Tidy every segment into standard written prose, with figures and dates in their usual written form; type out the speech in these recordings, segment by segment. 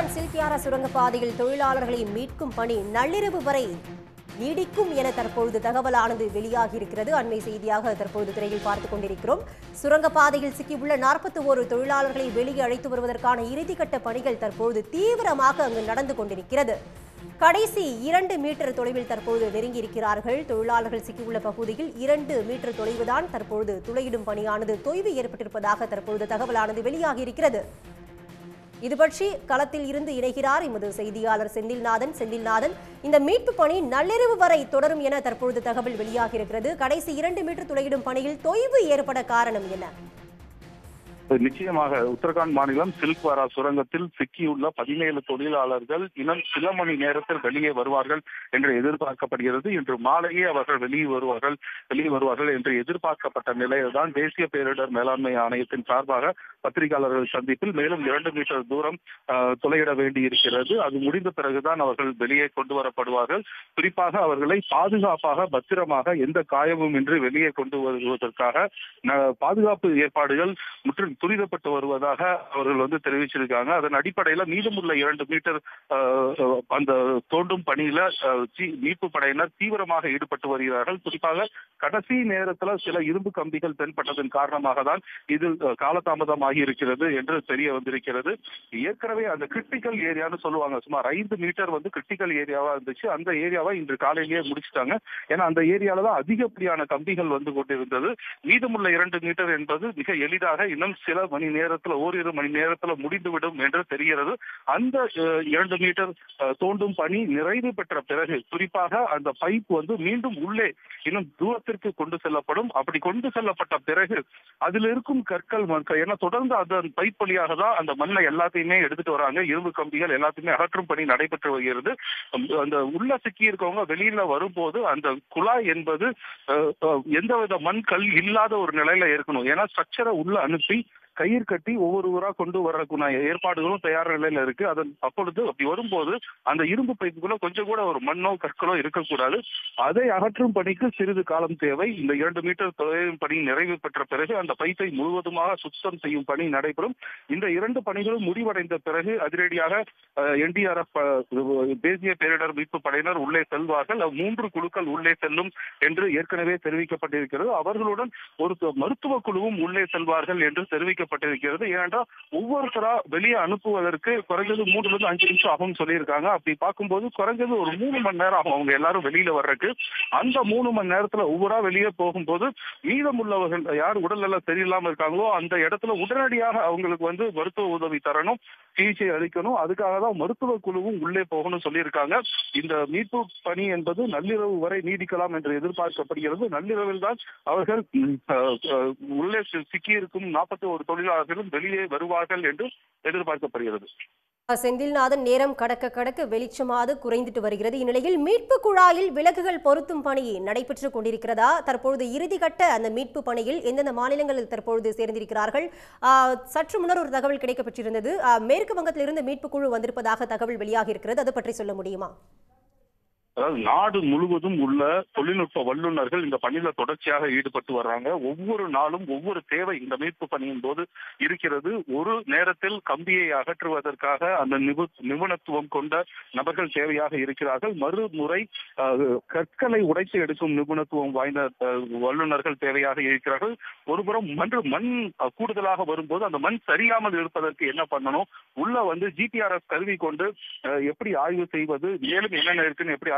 Japan Silkyara சுரங்கப்பாதையில் தொழிலாளர்களை மீட்கும் பணி நள்ளிரவு வரை நீடிக்கும் என தற்பொழுது தகவலானது வெளியாகியிருக்கிறது. அண்மை செய்தியாக தற்பொழுது திரையில் பார்த்துக் கொண்டிருக்கிறோம். சுரங்கப்பாதையில் சிக்கியுள்ள 41 தொழிலாளர்களை வெளியே அழைத்து வருவதற்கான இறுதிக்கட்ட பணிகள் தற்பொழுது தீவிரமாக அங்கு நடந்து கொண்டிருக்கிறது. கடைசி 2 மீட்டர் தொலைவில் தற்பொழுது நெருங்கியிருக்கிறார்கள். தொழிலாளர்கள் சிக்கியுள்ள பகுதியில் 2 மீட்டர் தொலைவுதான் தற்பொழுது துளையிடும் பணியானது தொய்வு ஏற்பட்டிருப்பதாக தற்பொழுது தகவலானது வெளியாகியிருக்கிறது. இதுபற்றி களத்தில் இருந்து இணைகிறார் எமது செய்தியாளர் செந்தில்நாதன். செந்தில்நாதன், இந்த மீட்பு பணி நள்ளிரவு வரை தொடரும் என தற்பொழுது தகவல் வெளியாக இருக்கிறது. கடைசி 2 மீட்டர் துளையிடும் பணியில் தொய்வு ஏற்பட காரணம் என்ன? நிச்சயமாக உத்தரகாண்ட் மாநிலம் சில்க்வாரா சுரங்கத்தில் சிக்கியுள்ள 17 தொழிலாளர்கள் இன்னும் சில மணி நேரத்தில் வெளியே வருவார்கள் என்று எதிர்பார்க்கப்படுகிறது. இன்று மாலையே அவர்கள் வெளியே வருவார்கள் என்று எதிர்பார்க்கப்பட்ட நிலையில்தான் தேசிய பேரிடர் மேலாண்மை ஆணையத்தின் சார்பாக பத்திரிகையாளர்கள் சந்திப்பில் மேலும் 2 மீட்டர் தூரம் துளையிட வேண்டியிருக்கிறது. அது முடிந்த பிறகுதான் அவர்கள் வெளியே கொண்டு வரப்படுவார்கள். குறிப்பாக அவர்களை பாதுகாப்பாக பத்திரமாக எந்த காயமும் இன்றி வெளியே கொண்டு வருவதற்காக பாதுகாப்பு ஏற்பாடுகள் முற்றிலும் துரிதப்பட்டு வருவதாக அவர்கள் தெரிவிச்சிருக்காங்க. அதன் அடிப்படையில மீதமுள்ள 2 மீட்டர் அந்த தோண்டும் பணியில மீட்பு படையினர் தீவிரமாக ஈடுபட்டு வருகிறார்கள். குறிப்பாக கடைசி நேரத்துல சில இரும்பு கம்பிகள் தென்பட்டதன் காரணமாக தான் இது காலதாமதம் ஆகியிருக்கிறது என்று தெரிய வந்திருக்கிறது. ஏற்கனவே அந்த கிரிட்டிக்கல் ஏரியான்னு சொல்லுவாங்க, சுமார் 5 மீட்டர் கிரிட்டிக்கல் ஏரியாவா இருந்துச்சு. அந்த ஏரியாவை இன்று காலையிலேயே முடிச்சுட்டாங்க. ஏன்னா அந்த ஏரியால தான் அதிகப்படியான கம்பிகள் கொண்டிருந்தது. மீதமுள்ள 2 மீட்டர் என்பது மிக எளிதாக இன்னும் சில மணி நேரத்துல ஓரிரு மணி நேரத்துல முடிந்துவிடும் என்று தெரிகிறது. அந்த 2 மீட்டர் தோண்டும் பணி நிறைவு பெற்ற பிறகு குறிப்பாக அந்த பைப் மீண்டும் உள்ளே இன்னும் தூரத்திற்கு கொண்டு செல்லப்படும். அப்படி கொண்டு செல்லப்பட்ட பிறகு அதில் இருக்கும் கற்கள் ஏன்னா தொடர்ந்து அந்த பைப் வழியாக தான் அந்த மண்ணை எல்லாத்தையுமே எடுத்துட்டு வராங்க. இரும்பு கம்பிகள் எல்லாத்தையுமே அகற்றும் பணி நடைபெற்று வருகிறது. அந்த உள்ள சிக்கி இருக்கவங்க வெளியில வரும்போது அந்த குழாய் என்பது எந்தவித மண் கல் இல்லாத ஒரு நிலையில இருக்கணும். ஏன்னா ஸ்ட்ரக்சரை உள்ள அனுப்பி கயிறு கட்டி ஒவ்வொருவரா கொண்டு வரக்கூடிய ஏற்பாடுகளும் தயார் நிலையில இருக்கு. அதன் அப்பொழுது அப்படி வரும்போது அந்த இரும்பு பைப்புக்குள்ள கொஞ்சம் கூட ஒரு மண்ணோ கற்களோ இருக்கக்கூடாது. அதை அகற்றும் பணிக்கு சிறிது காலம் தேவை. இந்த 2 மீட்டர் தொலைவும் பணி நிறைவு பெற்ற பிறகு அந்த பைப்பை முழுவதுமாக சுத்தம் செய்யும் பணி நடைபெறும். இந்த 2 பணிகளும் முடிவடைந்த பிறகு அதிரடியாக NDRF தேசிய பேரிடர் மீட்பு படையினர் உள்ளே செல்வார்கள். 3 குழுக்கள் உள்ளே செல்லும் என்று ஏற்கனவே தெரிவிக்கப்பட்டிருக்கிறது. அவர்களுடன் ஒரு மருத்துவ குழுவும் உள்ளே செல்வார்கள் என்று தெரிவிக்க பட்டிருக்கிறது. ஏனென்றால் ஒவ்வொருத்தரா வெளியே அனுப்புவதற்கு குறைஞ்சது 3 முதல் 5 நிமிஷம் ஆகும் சொல்லியிருக்காங்க. அப்படி பார்க்கும்போது குறைஞ்சது ஒரு 3 மணி நேரம் ஆகும் அவங்க எல்லாரும் வெளியில வர்றதுக்கு. அந்த 3 மணி நேரத்துல ஒவ்வொரு வெளியே போகும்போது மீதம் உள்ளவர்கள் யார் உடல் எல்லாம் சரியில்லாம இருக்காங்களோ அந்த இடத்துல உடனடியாக அவங்களுக்கு மருத்துவ உதவி தரணும், சிகிச்சை அளிக்கணும். அதுக்காக தான் மருத்துவ குழுவும் உள்ளே போகணும் சொல்லியிருக்காங்க. இந்த மீட்பு பணி என்பது நள்ளிரவு வரை நீடிக்கலாம் என்று எதிர்பார்க்கப்படுகிறது. நள்ளிரவில் தான் அவர்கள் உள்ளே சிக்கியிருக்கும் 41 தொழிலாளர்களும் வெளியே வருவார்கள் என்று எதிர்பார்க்கப்படுகிறது. செந்தில்நாதன், நேரம் கடக்க வெளிச்சமாது குறைந்துட்டு வருகிறது. இந்நிலையில் மீட்பு குழாயில் விளக்குகள் பொருத்தும் பணி நடைபெற்றுக் கொண்டிருக்கிறதா? தற்பொழுது இறுதிக்கட்ட அந்த மீட்பு பணியில் எந்தெந்த மாநிலங்களில் தற்பொழுது சேர்ந்திருக்கிறார்கள்? சற்று முன்னர் ஒரு தகவல் கிடைக்கப்பட்டிருந்தது. மேற்கு வங்கத்திலிருந்து மீட்பு குழு வந்திருப்பதாக தகவல் வெளியாக இருக்கிறது. அது பற்றி சொல்ல முடியுமா? நாடு முழுவதும் உள்ள தொழில்நுட்ப வல்லுநர்கள் இந்த பணியில தொடர்ச்சியாக ஈடுபட்டு வர்றாங்க. ஒவ்வொரு நாளும் ஒவ்வொரு தேவை இந்த மீட்பு பணியின் போது இருக்கிறது. ஒரு நேரத்தில் கம்பியை அகற்றுவதற்காக அந்த நிபுணத்துவம் கொண்ட நபர்கள் தேவையாக இருக்கிறார்கள். மறுமுறை கற்களை உடைத்து எடுக்கும் நிபுணத்துவம் வாய்ந்த வல்லுநர்கள் தேவையாக இருக்கிறார்கள். ஒருபுறம் மண் கூடுதலாக வரும்போது அந்த மண் சரியாமல் இருப்பதற்கு என்ன பண்ணணும், உள்ள GPRS கருவி கொண்டு எப்படி ஆய்வு செய்வது, மேலும் என்னென்ன இருக்குன்னு எப்படி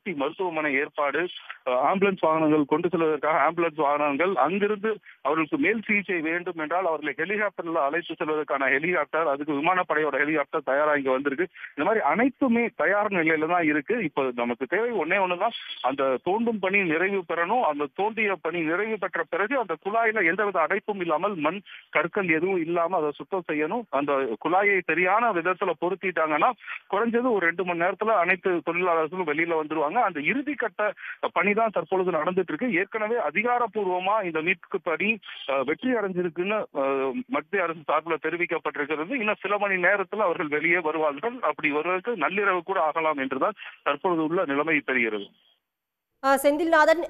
சுற்றி மருத்துவமனை ஏற்பாடு, ஆம்புலன்ஸ் வாகனங்கள் கொண்டு செல்வதற்காக ஆம்புலன்ஸ் வாகனங்கள், அங்கிருந்து அவர்களுக்கு மேல் சிகிச்சை வேண்டும் என்றால் அவர்களை ஹெலிகாப்டர்ல அழைத்து செல்வதற்கான ஹெலிகாப்டர், அதுக்கு விமானப்படையோட ஹெலிகாப்டர் தயாரா இங்க வந்திருக்கு. இந்த மாதிரி அனைத்துமே தயார் நிலையில தான் இருக்கு. இப்ப நமக்கு தேவை ஒன்னே ஒண்ணுதான், அந்த தோண்டும் பணி நிறைவு பெறணும். அந்த தோண்டிய பணி நிறைவு பெற்ற பிறகு அந்த குழாயில எந்தவித அடைப்பும் இல்லாமல் மண் கற்கள் எதுவும் இல்லாம அதை சுத்தம் செய்யணும். அந்த குழாயை சரியான விதத்துல பொருத்திட்டாங்கன்னா குறைஞ்சது ஒரு 2 மணி நேரத்துல அனைத்து தொழிலாளர்களும் வெளியில வந்துருவாங்க. அந்த இறுதி கட்ட பணிதான் தற்பொழுது நடந்துட்டு இருக்கு. ஏற்கனவே அதிகாரப்பூர்வமா இந்த மீட்பு பணி வெற்றி அடைஞ்சிருக்குன்னு மத்திய அரசு சார்பில் தெரிவிக்கப்பட்டிருக்கிறது. இன்னும் சில மணி நேரத்தில் அவர்கள் வெளியே வருவார்கள். அப்படி வருவதற்கு நள்ளிரவு கூட ஆகலாம் என்றுதான் தற்பொழுது உள்ள நிலைமை தெரிகிறது. செந்தில்நாதன்,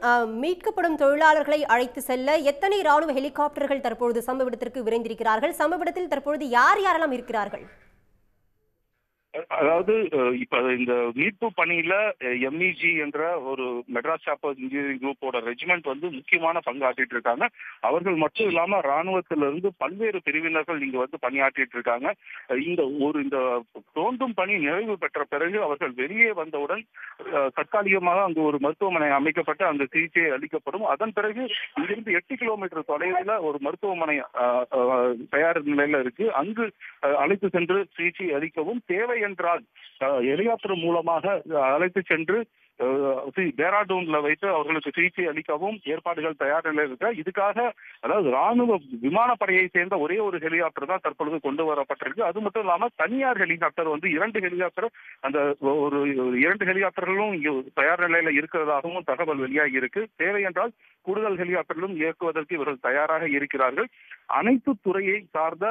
மீட்கப்படும் தொழிலாளர்களை அழைத்து செல்ல எத்தனை ராணுவ ஹெலிகாப்டர்கள் தற்பொழுது சம்பவ இடத்திற்கு விரைந்திருக்கிறார்கள்? சம்பவ இடத்தில் தற்பொழுது யார் யாரெல்லாம் இருக்கிறார்கள்? அதாவது இப்ப இந்த மீட்பு பணியில எம்இஜி என்ற ஒரு மெட்ராஸ் சாப்பர்ஸ் இன்ஜினியரிங் குரூப்போட ரெஜிமெண்ட் வந்து முக்கியமான பங்காற்றிட்டு இருக்காங்க. அவர்கள் மட்டும் இல்லாம ராணுவத்திலிருந்து பல்வேறு பிரிவினர்கள் இங்க வந்து பணியாற்றிட்டு இருக்காங்க. இந்த தோண்டும் பணி நிறைவு பெற்ற பிறகு அவர்கள் வெளியே வந்தவுடன் தற்காலிகமாக அங்கு ஒரு மருத்துவமனை அமைக்கப்பட்டு அந்த சிகிச்சை அளிக்கப்படும். அதன் பிறகு இங்கிருந்து 8 கிலோமீட்டர் தொலைவில் ஒரு மருத்துவமனை தயார் நிலையில இருக்கு. அங்கு அழைத்து சென்று சிகிச்சை அளிக்கவும், தேவை என்றால் ஹெலிகாப்டர் மூலமாக அழைத்து சென்று டேராடூன்ல வைத்து அவர்களுக்கு சிகிச்சை அளிக்கவும் ஏற்பாடுகள் தயார் நிலையில் இருக்க. இதுக்காக அதாவது ராணுவ விமானப்படையை சேர்ந்த ஒரே ஒரு ஹெலிகாப்டர் தான் தற்பொழுது கொண்டு வரப்பட்டிருக்கு. அது மட்டும் இல்லாம தனியார் ஹெலிகாப்டர் வந்து 2 ஹெலிகாப்டர் அந்த ஒரு 2 ஹெலிகாப்டர்களும் இங்கு தயார் நிலையில இருக்கிறதாகவும் தகவல் வெளியாகி இருக்கு. தேவை என்றால் கூடுதல் ஹெலிகாப்டர்களும் இயக்குவதற்கு இவர்கள் தயாராக இருக்கிறார்கள். அனைத்து துறையை சார்ந்த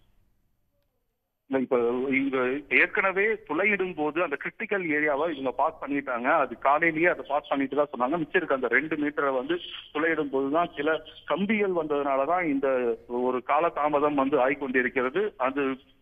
இப்ப இங்க ஏற்கனவே துளையிடும் போது அந்த கிரிட்டிக்கல் ஏரியாவை இவங்க பாஸ் பண்ணிட்டாங்க. அது காலையிலேயே அதை பாஸ் பண்ணிட்டு தான் சொன்னாங்க. மிச்சம் இருக்க அந்த 2 மீட்டரை வந்து துளையிடும் போதுதான் சில கம்பிகள் வந்ததுனாலதான் இந்த ஒரு காலதாமதம் வந்து ஆகிக்கொண்டிருக்கிறது.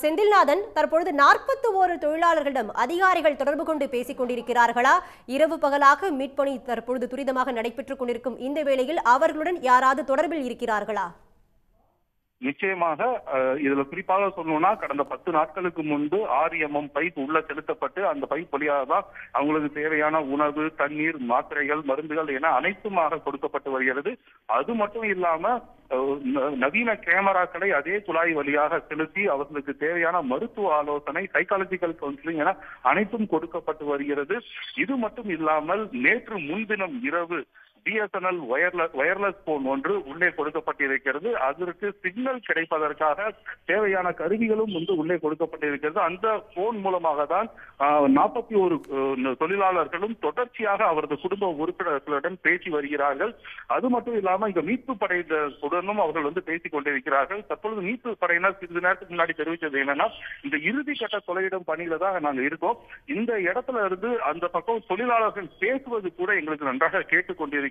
செந்தில்நாதன், தற்பொழுது 41 தொழிலாளர்களிடம் அதிகாரிகள் தொடர்பு கொண்டு பேசிக் கொண்டிருக்கிறார்களா? இரவு பகலாக மீட்பணி தற்பொழுது துரிதமாக நடைபெற்றுக் கொண்டிருக்கும் இந்த வேளையில் அவர்களுடன் யாராவது தொடர்பில் இருக்கிறார்களா? நிச்சயமாக இதுல குறிப்பாக சொல்லணும்னா கடந்த 10 நாட்களுக்கு முன்பு RMM பைப் உள்ள செலுத்தப்பட்டு அந்த பைப் வழியாகதான் அவங்களுக்கு தேவையான உணவு, தண்ணீர், மாத்திரைகள், மருந்துகள் என அனைத்துமாக கொடுக்கப்பட்டு வருகிறது. அது மட்டும் இல்லாம நவீன கேமராக்களை அதே குழாய் வழியாக செலுத்தி அவர்களுக்கு தேவையான மருத்துவ ஆலோசனை, சைக்காலஜிக்கல் கவுன்சிலிங் என அனைத்தும் கொடுக்கப்பட்டு வருகிறது. இது மட்டும் இல்லாமல் நேற்று முன்தினம் இரவு BSNL வயர்லெஸ் போன் ஒன்று உள்ளே கொடுக்கப்பட்டிருக்கிறது. அதற்கு சிக்னல் கிடைப்பதற்காக தேவையான கருவிகளும் வந்து உள்ளே கொடுக்கப்பட்டிருக்கிறது. அந்த போன் மூலமாக தான் 41 தொழிலாளர்களும் தொடர்ச்சியாக அவரது குடும்ப உறுப்பினர்களுடன் பேசி வருகிறார்கள். அது மட்டும் இல்லாமல் இங்க மீட்பு படையினருடனும் அவர்கள் வந்து பேசிக் கொண்டிருக்கிறார்கள். தற்பொழுது மீட்பு படையினர் சிறிது நேரத்துக்கு முன்னாடி தெரிவித்தது என்னன்னா, இந்த இறுதி கட்ட தொலையிடும் பணியில தான் நாங்கள் இருக்கோம். இந்த இடத்துல இருந்து அந்த பக்கம் தொழிலாளர்கள் பேசுவது கூட எங்களுக்கு நன்றாக கேட்டுக்கொண்டிருக்கிறது.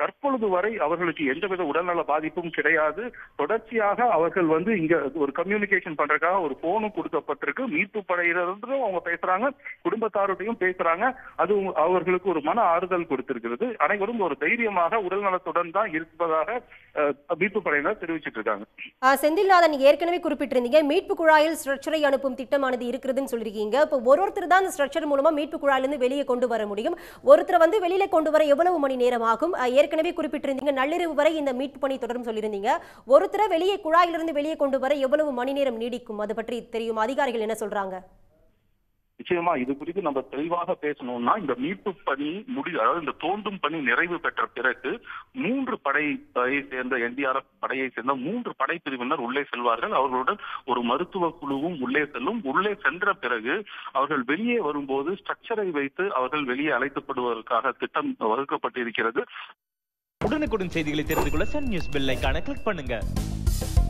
தற்பொழுது வரை அவர்களுக்கு எந்தவித உடல்நல பாதிப்பும் கிடையாது. தொடர்ச்சியாக அவர்கள் வந்து இங்க ஒரு கம்யூனிகேஷன் பண்றதுக்காக ஒரு போனும் கொடுக்கப்பட்டிருக்கு. மீட்பு படையினரும் அவங்க பேசுறாங்க, குடும்பத்தாரோடையும் பேசுறாங்க. அது அவர்களுக்கு ஒரு மன ஆறுதல் கொடுத்திருக்கிறது. அனைவரும் ஒரு தைரியமாக உடல்நலத்துடன் தான் இருப்பதாக மீட்பு படையினர் தெரிவிச்சிட்டு இருக்காங்க. செந்தில்நாதன், ஏற்கனவே குறிப்பிட்டிருந்தீங்க மீட்பு குழாயில் ஸ்ட்ரக்சரை அனுப்பும் திட்டமானது இருக்கிறதுன்னு சொல்லிருக்கீங்க. இப்போ ஒருத்தர் தான் ஸ்ட்ரக்சர் மூலமா மீட்பு குழாயிலிருந்து வெளியே கொண்டு வர முடியும். ஒருத்தர் வந்து வெளியில கொண்டு வர எவ்வளவு மணி நேரம் ஆகும்? ஏற்கனவே குறிப்பிட்டிருந்தீங்க நள்ளிரவு வரை இந்த மீட்பு பணி தொடரும் சொல்லியிருந்தீங்க. ஒருத்தர வெளியே குழாயிலிருந்து வெளியே கொண்டு வர எவ்வளவு மணி நேரம் நீடிக்கும்? அது பற்றி தெரியும் அதிகாரிகள் என்ன சொல்றாங்க? நிச்சயமா இது குறித்து நம்ம தெளிவாக பேசணும்னா இந்த மீட்பு பணி அதாவது இந்த தோண்டும் பணி நிறைவு பெற்ற பிறகு 3 படையை சேர்ந்த NDRF படையை சேர்ந்த 3 படைப்பிரிவினர் உள்ளே செல்வார்கள். அவர்களுடன் ஒரு மருத்துவ குழுவும் உள்ளே செல்லும். உள்ளே சென்ற பிறகு அவர்கள் வெளியே வரும்போது ஸ்ட்ரக்சரை வைத்து அவர்கள் வெளியே அழைக்கப்படுவதற்காக திட்டம் வகுக்கப்பட்டிருக்கிறது. உடனுக்குடன் செய்திகளை தெரிந்து கொள்ள சன் நியூஸ் பெல் ஐகானை கிளிக் பண்ணுங்க.